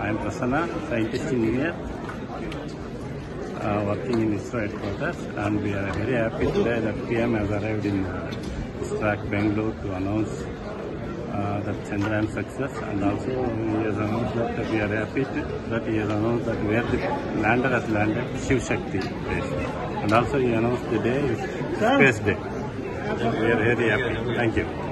I am Prasanna, scientist engineer, working in ISRO headquarters, and we are very happy today that PM has arrived in Strak, Bangalore to announce that Chandrayaan success, and also he has announced that we are happy that he has announced that where the lander has landed, Shiv Shakti place, and also he announced the day is Space Day. We are very happy. Thank you.